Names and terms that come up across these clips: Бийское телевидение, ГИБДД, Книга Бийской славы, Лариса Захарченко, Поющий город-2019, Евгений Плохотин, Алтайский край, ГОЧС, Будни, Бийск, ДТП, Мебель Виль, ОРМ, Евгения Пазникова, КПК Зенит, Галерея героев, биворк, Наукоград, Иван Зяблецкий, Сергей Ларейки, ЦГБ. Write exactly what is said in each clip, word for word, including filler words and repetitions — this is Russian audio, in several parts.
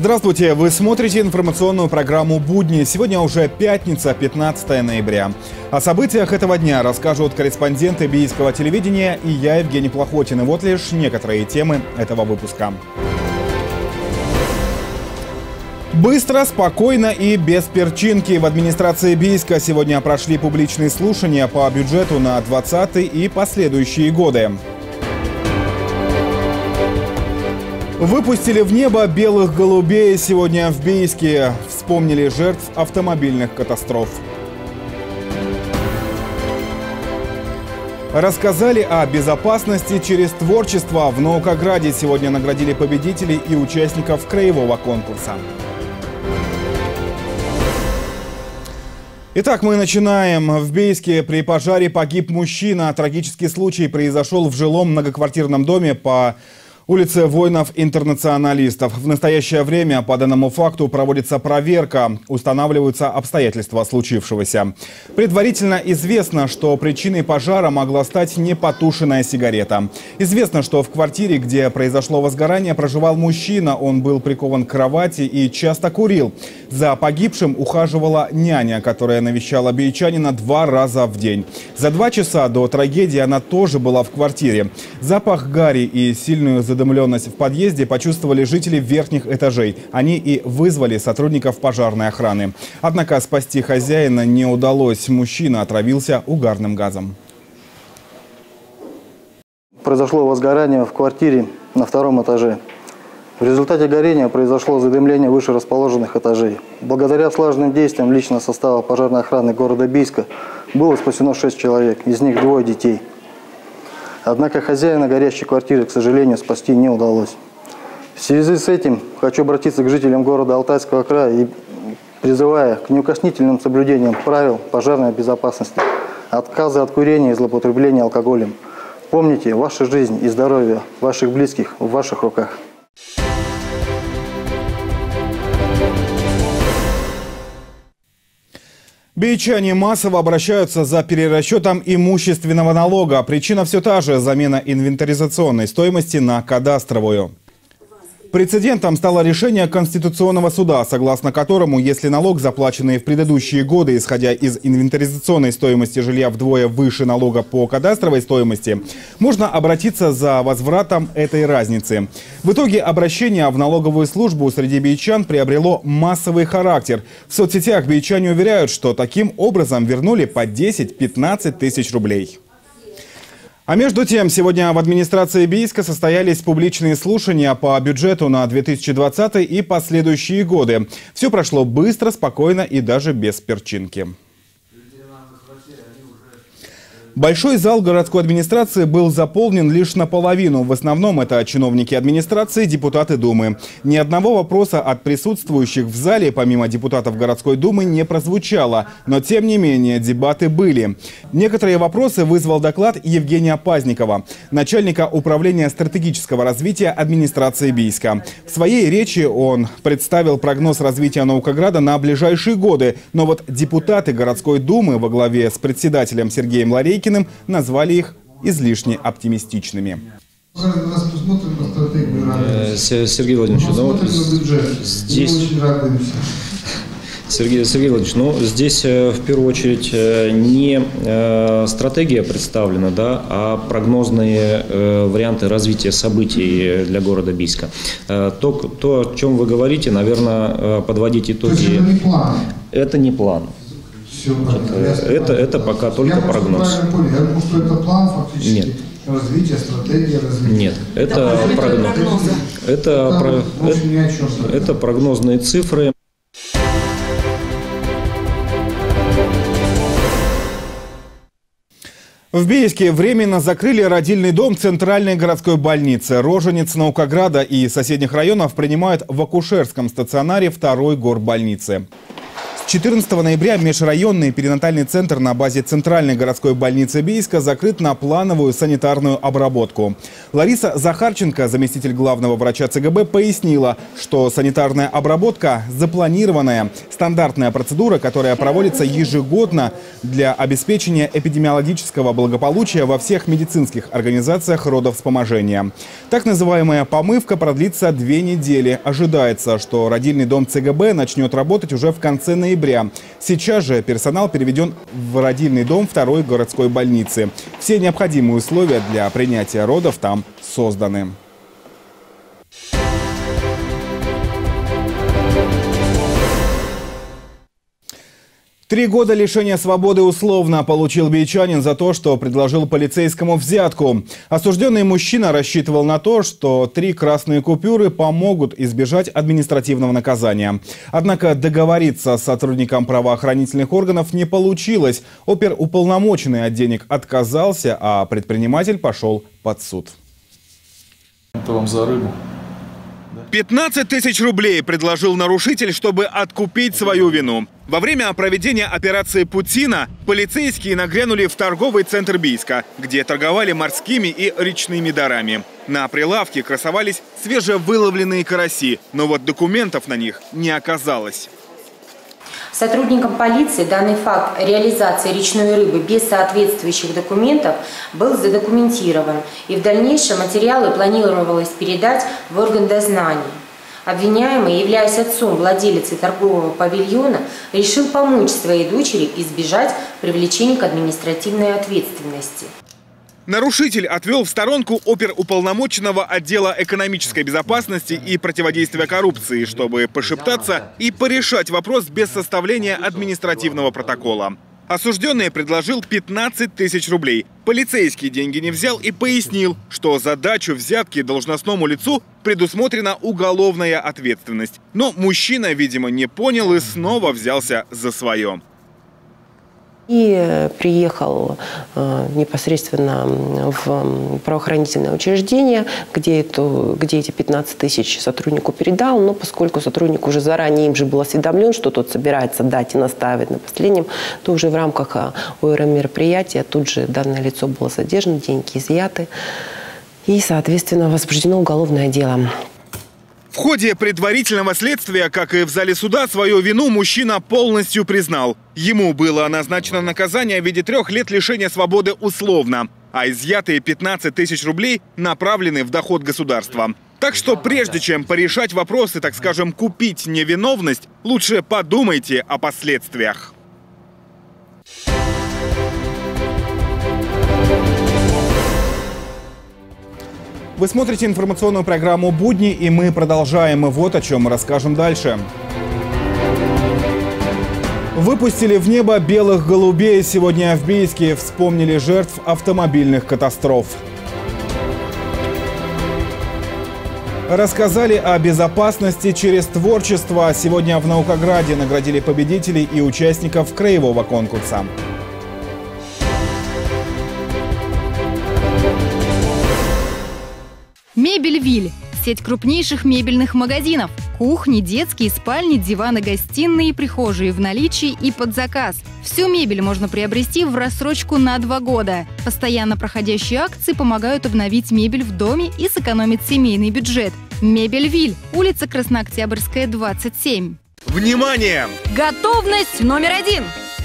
Здравствуйте! Вы смотрите информационную программу «Будни». Сегодня уже пятница, пятнадцатое ноября. О событиях этого дня расскажут корреспонденты Бийского телевидения и я, Евгений Плохотин. И вот лишь некоторые темы этого выпуска. Быстро, спокойно и без перчинки. В администрации Бийска сегодня прошли публичные слушания по бюджету на двадцатый и последующие годы. Выпустили в небо белых голубей сегодня в Бийске. Вспомнили жертв автомобильных катастроф. Рассказали о безопасности через творчество. В Наукограде сегодня наградили победителей и участников краевого конкурса. Итак, мы начинаем. В Бийске при пожаре погиб мужчина. Трагический случай произошел в жилом многоквартирном доме по улице Воинов-Интернационалистов. В настоящее время по данному факту проводится проверка, устанавливаются обстоятельства случившегося. Предварительно известно, что причиной пожара могла стать непотушенная сигарета. Известно, что в квартире, где произошло возгорание, проживал мужчина. Он был прикован к кровати и часто курил. За погибшим ухаживала няня, которая навещала бийчанина два раза в день. За два часа до трагедии она тоже была в квартире. Запах гари и сильную задымленность в подъезде почувствовали жители верхних этажей. Они и вызвали сотрудников пожарной охраны. Однако спасти хозяина не удалось. Мужчина отравился угарным газом. Произошло возгорание в квартире на втором этаже. В результате горения произошло задымление выше расположенных этажей. Благодаря слаженным действиям личного состава пожарной охраны города Бийска было спасено шесть человек, из них двое детей. Однако хозяина горящей квартиры, к сожалению, спасти не удалось. В связи с этим хочу обратиться к жителям города Алтайского края и призывая к неукоснительным соблюдениям правил пожарной безопасности, отказа от курения и злоупотребления алкоголем. Помните, ваша жизнь и здоровье ваших близких в ваших руках. Бийчане массово обращаются за перерасчетом имущественного налога. Причина все та же – замена инвентаризационной стоимости на кадастровую. Прецедентом стало решение Конституционного суда, согласно которому, если налог, заплаченный в предыдущие годы, исходя из инвентаризационной стоимости жилья вдвое выше налога по кадастровой стоимости, можно обратиться за возвратом этой разницы. В итоге обращение в налоговую службу среди бийчан приобрело массовый характер. В соцсетях бийчане уверяют, что таким образом вернули по десять-пятнадцать тысяч рублей. А между тем, сегодня в администрации Бийска состоялись публичные слушания по бюджету на две тысячи двадцатый и последующие годы. Все прошло быстро, спокойно и даже без перчинки. Большой зал городской администрации был заполнен лишь наполовину. В основном это чиновники администрации, депутаты Думы. Ни одного вопроса от присутствующих в зале, помимо депутатов городской Думы, не прозвучало. Но, тем не менее, дебаты были. Некоторые вопросы вызвал доклад Евгения Пазникова, начальника управления стратегического развития администрации Бийска. В своей речи он представил прогноз развития Наукограда на ближайшие годы. Но вот депутаты городской Думы во главе с председателем Сергеем Ларейки назвали их излишне оптимистичными. Сергей Владимирович, ну вот здесь... Сергей, Сергей Владимирович, ну здесь в первую очередь не э, стратегия представлена, да, а прогнозные э, варианты развития событий для города Бийска. Э, то, то, о чем вы говорите, наверное, подводить итоги... Это не план. Это не план. Все, это, это, это пока только я прогноз. Я думаю, что это план фактически. Нет. Развитие, стратегия развития. Нет, это, это прогноз. Прогнозы. Это, это, про... это, это прогнозные цифры. В Бийске временно закрыли родильный дом Центральной городской больницы. Рожениц Наукограда и соседних районов принимают в акушерском стационаре второй горбольницы. четырнадцатого ноября межрайонный перинатальный центр на базе Центральной городской больницы Бийска закрыт на плановую санитарную обработку. Лариса Захарченко, заместитель главного врача ЦГБ, пояснила, что санитарная обработка – запланированная, стандартная процедура, которая проводится ежегодно для обеспечения эпидемиологического благополучия во всех медицинских организациях родовспоможения. Так называемая помывка продлится две недели. Ожидается, что родильный дом ЦГБ начнет работать уже в конце ноября. Сейчас же персонал переведен в родильный дом второй городской больницы. Все необходимые условия для принятия родов там созданы. Три года лишения свободы условно получил бийчанин за то, что предложил полицейскому взятку. Осужденный мужчина рассчитывал на то, что три красные купюры помогут избежать административного наказания. Однако договориться с сотрудником правоохранительных органов не получилось. Оперуполномоченный от денег отказался, а предприниматель пошел под суд. Это вам за рыбу. пятнадцать тысяч рублей предложил нарушитель, чтобы откупить свою вину. Во время проведения операции «Путина» полицейские нагрянули в торговый центр Бийска, где торговали морскими и речными дарами. На прилавке красовались свежевыловленные караси, но вот документов на них не оказалось. Сотрудникам полиции данный факт реализации речной рыбы без соответствующих документов был задокументирован, и в дальнейшем материалы планировалось передать в орган дознаний. Обвиняемый, являясь отцом владелицы торгового павильона, решил помочь своей дочери избежать привлечения к административной ответственности. Нарушитель отвел в сторонку оперуполномоченного отдела экономической безопасности и противодействия коррупции, чтобы пошептаться и порешать вопрос без составления административного протокола. Осужденный предложил пятнадцать тысяч рублей. Полицейский деньги не взял и пояснил, что за дачу взятки должностному лицу предусмотрена уголовная ответственность. Но мужчина, видимо, не понял и снова взялся за свое. И приехал непосредственно в правоохранительное учреждение, где, эту, где эти пятнадцать тысяч сотруднику передал. Но поскольку сотрудник уже заранее им же был осведомлен, что тот собирается дать и настаивать на последнем, то уже в рамках ОРМ мероприятия тут же данное лицо было задержано, деньги изъяты и, соответственно, возбуждено уголовное дело. В ходе предварительного следствия, как и в зале суда, свою вину мужчина полностью признал. Ему было назначено наказание в виде трех лет лишения свободы условно, а изъятые пятнадцать тысяч рублей направлены в доход государства. Так что прежде чем порешать вопросы, так скажем, купить невиновность, лучше подумайте о последствиях. Вы смотрите информационную программу «Будни», и мы продолжаем. И вот о чем мы расскажем дальше. Выпустили в небо белых голубей. Сегодня в Бийске вспомнили жертв автомобильных катастроф. Рассказали о безопасности через творчество. Сегодня в Наукограде наградили победителей и участников краевого конкурса. Мебель Виль – сеть крупнейших мебельных магазинов. Кухни, детские, спальни, диваны, гостиные, прихожие в наличии и под заказ. Всю мебель можно приобрести в рассрочку на два года. Постоянно проходящие акции помогают обновить мебель в доме и сэкономить семейный бюджет. Мебель Виль, улица Краснооктябрьская, двадцать семь. Внимание! Готовность номер один!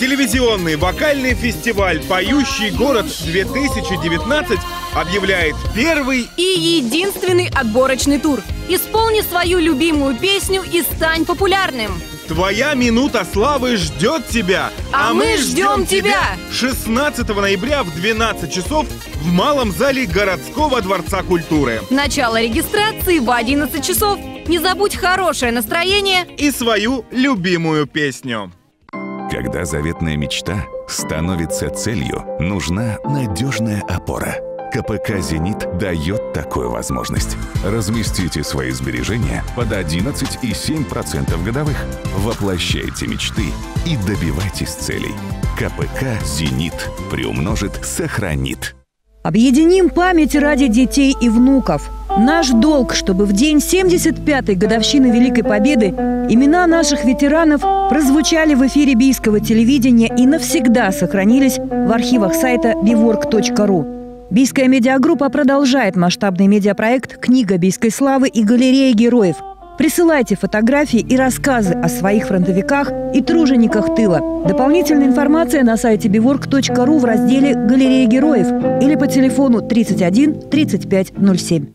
Телевизионный вокальный фестиваль «Поющий город-две тысячи девятнадцать» объявляет первый и единственный отборочный тур. Исполни свою любимую песню и стань популярным. Твоя минута славы ждет тебя. А, а мы ждем, ждем тебя. шестнадцатого ноября в двенадцать часов в Малом зале городского дворца культуры. Начало регистрации в одиннадцать часов. Не забудь хорошее настроение и свою любимую песню. Когда заветная мечта становится целью, нужна надежная опора. КПК «Зенит» дает такую возможность. Разместите свои сбережения под одиннадцать и семь десятых процента годовых. Воплощайте мечты и добивайтесь целей. КПК «Зенит» приумножит, сохранит. Объединим память ради детей и внуков. Наш долг, чтобы в день семьдесят пятой годовщины Великой Победы имена наших ветеранов прозвучали в эфире Бийского телевидения и навсегда сохранились в архивах сайта биворк точка ру. Бийская медиагруппа продолжает масштабный медиапроект «Книга Бийской славы» и «Галерея героев». Присылайте фотографии и рассказы о своих фронтовиках и тружениках тыла. Дополнительная информация на сайте биворк точка ру в разделе «Галерея героев» или по телефону тридцать один тридцать пять ноль семь.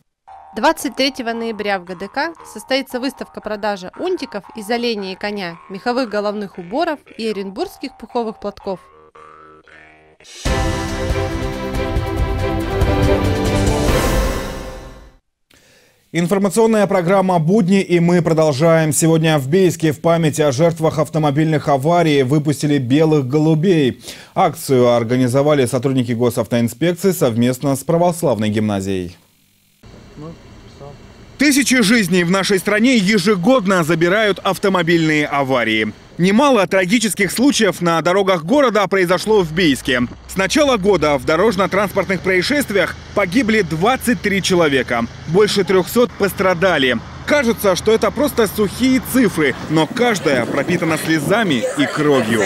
двадцать третьего ноября в ГДК состоится выставка-продажа унтиков из оленя и коня, меховых головных уборов и оренбургских пуховых платков. Информационная программа «Будни», и мы продолжаем. Сегодня в Бийске в память о жертвах автомобильных аварий выпустили белых голубей. Акцию организовали сотрудники госавтоинспекции совместно с православной гимназией. Тысячи жизней в нашей стране ежегодно забирают автомобильные аварии. Немало трагических случаев на дорогах города произошло в Бийске. С начала года в дорожно-транспортных происшествиях погибли двадцать три человека. Больше трёхсот пострадали. Кажется, что это просто сухие цифры, но каждая пропитана слезами и кровью.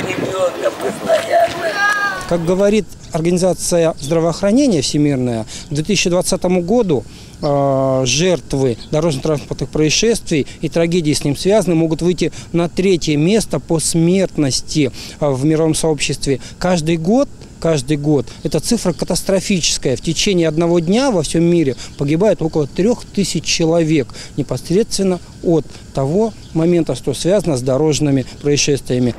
Как говорит Организация здравоохранения всемирная, к две тысячи двадцатому году э, жертвы дорожно-транспортных происшествий и трагедий с ним связаны могут выйти на третье место по смертности э, в мировом сообществе. Каждый год, каждый год эта цифра катастрофическая. В течение одного дня во всем мире погибает около трех тысяч человек непосредственно от того момента, что связано с дорожными происшествиями.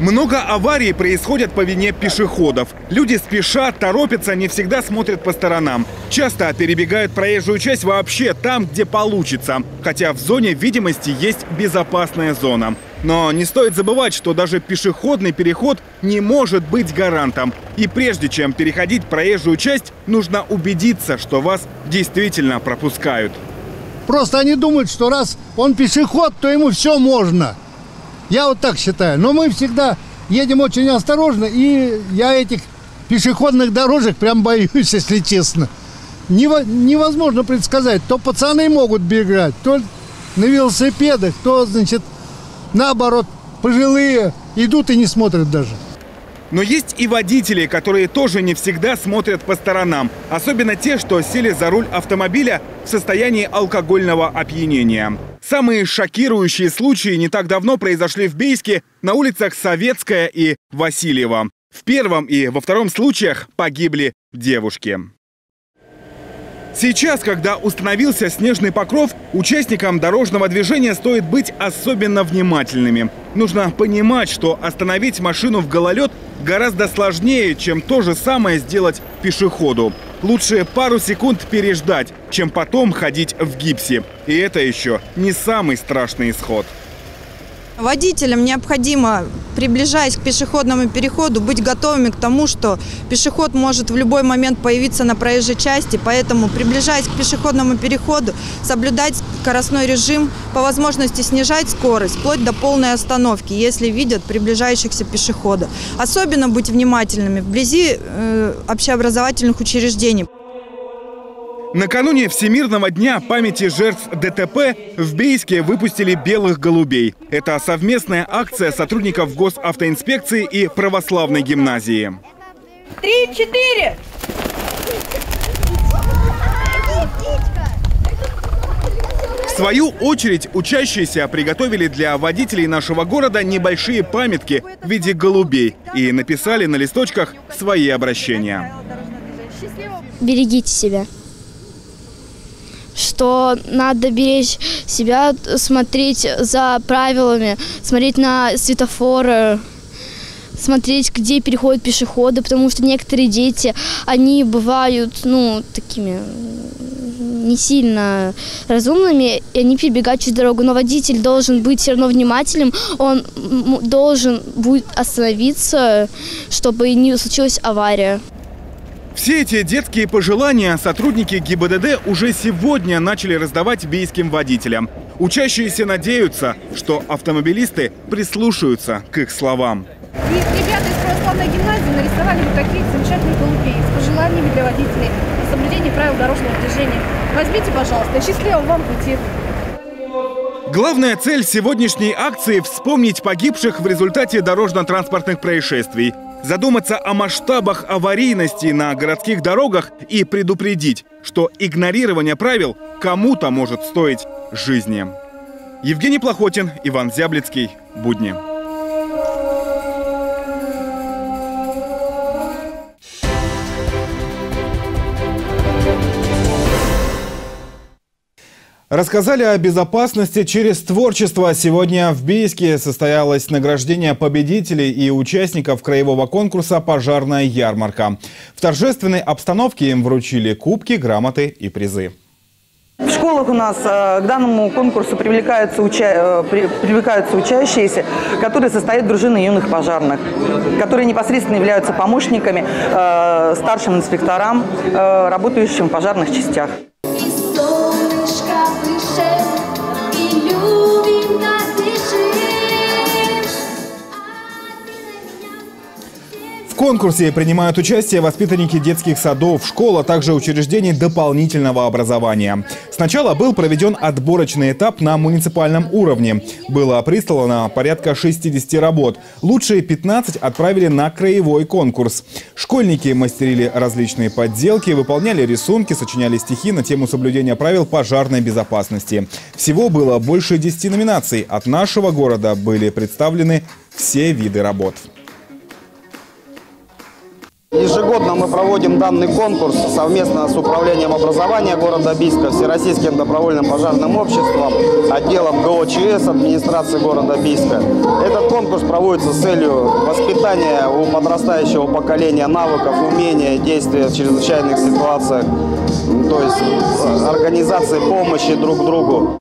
Много аварий происходят по вине пешеходов. Люди спешат, торопятся, не всегда смотрят по сторонам. Часто перебегают проезжую часть вообще там, где получится. Хотя в зоне видимости есть безопасная зона. Но не стоит забывать, что даже пешеходный переход не может быть гарантом. И прежде чем переходить проезжую часть, нужно убедиться, что вас действительно пропускают. Просто они думают, что раз он пешеход, то ему все можно. Я вот так считаю. Но мы всегда едем очень осторожно, и я этих пешеходных дорожек прям боюсь, если честно. Невозможно предсказать. То пацаны могут бегать, то на велосипедах, то, значит, наоборот, пожилые идут и не смотрят даже. Но есть и водители, которые тоже не всегда смотрят по сторонам. Особенно те, что сели за руль автомобиля в состоянии алкогольного опьянения. Самые шокирующие случаи не так давно произошли в Бийске на улицах Советская и Васильева. В первом и во втором случаях погибли девушки. Сейчас, когда установился снежный покров, участникам дорожного движения стоит быть особенно внимательными. Нужно понимать, что остановить машину в гололед гораздо сложнее, чем то же самое сделать пешеходу. Лучше пару секунд переждать, чем потом ходить в гипсе. И это еще не самый страшный исход. Водителям необходимо, приближаясь к пешеходному переходу, быть готовыми к тому, что пешеход может в любой момент появиться на проезжей части. Поэтому, приближаясь к пешеходному переходу, соблюдать скоростной режим, по возможности снижать скорость, вплоть до полной остановки, если видят приближающихся пешехода. Особенно быть внимательными вблизи э, общеобразовательных учреждений. Накануне Всемирного дня памяти жертв ДТП в Бийске выпустили белых голубей. Это совместная акция сотрудников госавтоинспекции и православной гимназии. три-четыре! В свою очередь учащиеся приготовили для водителей нашего города небольшие памятки в виде голубей и написали на листочках свои обращения. Берегите себя. Что надо беречь себя, смотреть за правилами, смотреть на светофоры, смотреть, где переходят пешеходы, потому что некоторые дети, они бывают, ну, такими не сильно разумными, и они перебегают через дорогу. Но водитель должен быть все равно внимательным, он должен будет остановиться, чтобы не случилась авария. Все эти детские пожелания сотрудники ГИБДД уже сегодня начали раздавать бийским водителям. Учащиеся надеются, что автомобилисты прислушаются к их словам. Ребята из Алтайской гимназии нарисовали вот таких замечательных голубей с пожеланиями для водителей о соблюдении правил дорожного движения. Возьмите, пожалуйста, счастливого вам пути! Главная цель сегодняшней акции – вспомнить погибших в результате дорожно-транспортных происшествий, задуматься о масштабах аварийности на городских дорогах и предупредить, что игнорирование правил кому-то может стоить жизни. Евгений Плохотин, Иван Зяблецкий. Будни. Рассказали о безопасности через творчество. Сегодня в Бийске состоялось награждение победителей и участников краевого конкурса «Пожарная ярмарка». В торжественной обстановке им вручили кубки, грамоты и призы. В школах у нас к данному конкурсу привлекаются, уча... привлекаются учащиеся, которые состоят дружины юных пожарных, которые непосредственно являются помощниками старшим инспекторам, работающим в пожарных частях. В конкурсе принимают участие воспитанники детских садов, школ, а также учреждений дополнительного образования. Сначала был проведен отборочный этап на муниципальном уровне. Было прислано порядка шестидесяти работ. Лучшие пятнадцать отправили на краевой конкурс. Школьники мастерили различные подделки, выполняли рисунки, сочиняли стихи на тему соблюдения правил пожарной безопасности. Всего было больше десяти номинаций. От нашего города были представлены все виды работ. Ежегодно мы проводим данный конкурс совместно с управлением образования города Бийска, Всероссийским добровольным пожарным обществом, отделом ГОЧС администрации города Бийска. Этот конкурс проводится с целью воспитания у подрастающего поколения навыков, умения, действия в чрезвычайных ситуациях, то есть организации помощи друг другу.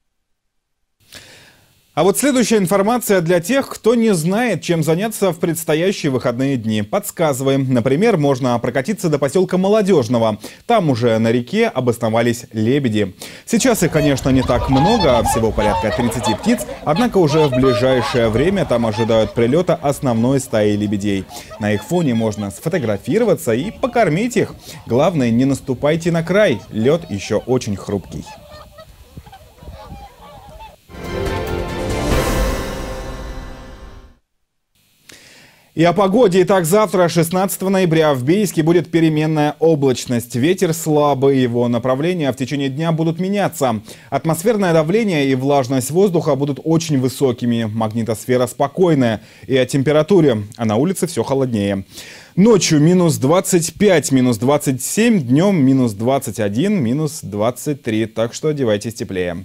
А вот следующая информация для тех, кто не знает, чем заняться в предстоящие выходные дни. Подсказываем. Например, можно прокатиться до поселка Молодежного. Там уже на реке обосновались лебеди. Сейчас их, конечно, не так много, всего порядка тридцати птиц. Однако уже в ближайшее время там ожидают прилета основной стаи лебедей. На их фоне можно сфотографироваться и покормить их. Главное, не наступайте на край. Лед еще очень хрупкий. И о погоде. Итак, завтра, шестнадцатого ноября, в Бийске будет переменная облачность. Ветер слабый, его направления в течение дня будут меняться. Атмосферное давление и влажность воздуха будут очень высокими. Магнитосфера спокойная. И о температуре. А на улице все холоднее. Ночью минус двадцать пять, минус двадцать семь, днем минус двадцать один, минус двадцать три. Так что одевайтесь теплее.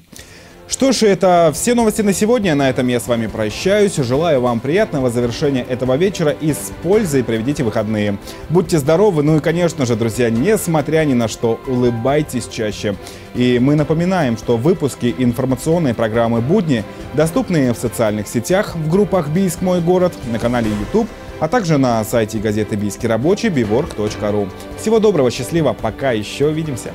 Что ж, это все новости на сегодня. На этом я с вами прощаюсь. Желаю вам приятного завершения этого вечера и с пользой проведите выходные. Будьте здоровы, ну и, конечно же, друзья, несмотря ни на что, улыбайтесь чаще. И мы напоминаем, что выпуски информационной программы «Будни» доступны в социальных сетях, в группах «Бийск. Мой город», на канале YouTube, а также на сайте газеты «Бийский рабочий» биворк точка ру. Всего доброго, счастливо, пока, еще увидимся.